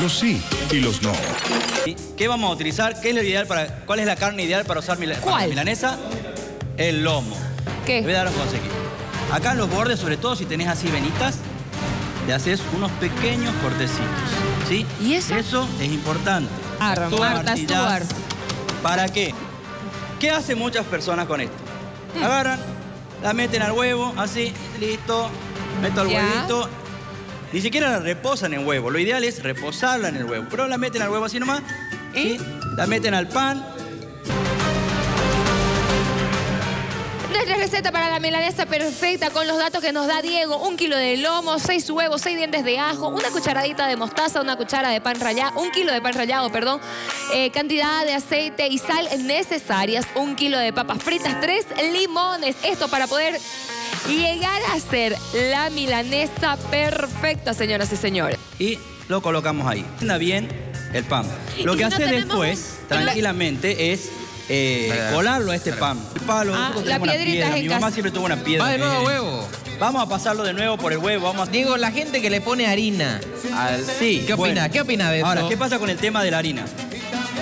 los sí y los no. ¿Qué vamos a utilizar? ¿Qué es lo ideal para, cuál es la carne ideal para usar para la milanesa? El lomo. ¿Qué? Les voy a dar un consejo. Acá en los bordes, sobre todo si tenés así venitas, le haces unos pequeños cortecitos, ¿sí? ¿Y eso? Eso es importante. Marta Stuart. ¿Para qué? ¿Qué hacen muchas personas con esto? Agarran, la meten al huevo, así, listo, meto al huevito. Ni siquiera la reposan en huevo. Lo ideal es reposarla en el huevo. Pero la meten al huevo así nomás. ¿Y? ¿Sí? La meten al pan. Nuestra receta para la milanesa perfecta con los datos que nos da Diego. 1 kilo de lomo, 6 huevos, 6 dientes de ajo, 1 cucharadita de mostaza, 1 cuchara de pan rallado, 1 kilo de pan rallado, perdón. Cantidad de aceite y sal necesarias. 1 kilo de papas fritas, 3 limones. Esto para poder llegar a ser la milanesa perfecta, señoras y señores. Y lo colocamos ahí. Anda bien el pan. Lo que hace después, tranquilamente, es colarlo a este pan. El palo, la piedrita. Mi mamá siempre tuvo una piedra. Va de nuevo huevo. Vamos a pasarlo de nuevo por el huevo. Digo, la gente que le pone harina. Sí. ¿Qué opina? ¿Qué opina de eso? Ahora, ¿qué pasa con el tema de la harina?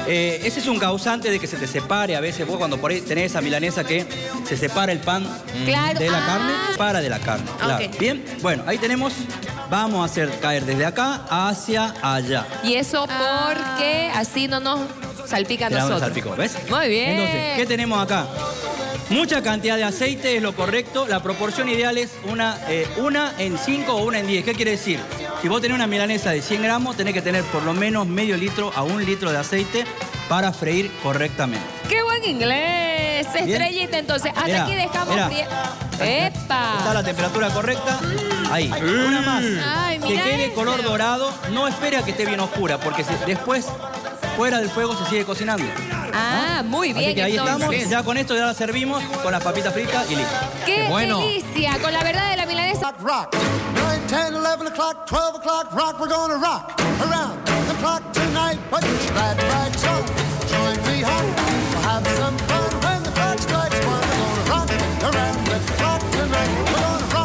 Ese es un causante de que se te separe a veces. Vos cuando por ahí tenés esa milanesa que se separa el pan de la carne, para de la carne. Okay. Claro. Bien, bueno, ahí tenemos. Vamos a hacer caer desde acá hacia allá. Y eso porque así no nos salpica a nosotros. Salpicó, ¿ves? Muy bien. Entonces, ¿qué tenemos acá? Mucha cantidad de aceite es lo correcto. La proporción ideal es una en 5 o una en 10. ¿Qué quiere decir? Si vos tenés una milanesa de 100 gramos, tenés que tener por lo menos medio litro a 1 litro de aceite para freír correctamente. ¡Qué buen inglés! Estrellita, entonces. Hasta aquí dejamos... ¡Epa! Está la temperatura correcta. Ahí. Una más. Ay, que quede color dorado. No espere a que esté bien oscura, porque después, fuera del fuego, se sigue cocinando. Ah, muy bien. Así que ahí estamos. Ya con esto ya la servimos con las papitas fritas y listo. ¡Qué delicia! Con la verdad de la milanesa. 10, 11 o'clock, 12 o'clock, rock, we're gonna rock around the clock tonight, but it's that right, so join me home, we'll have some fun when the clock strikes one, we're gonna rock around the clock tonight, we're gonna rock.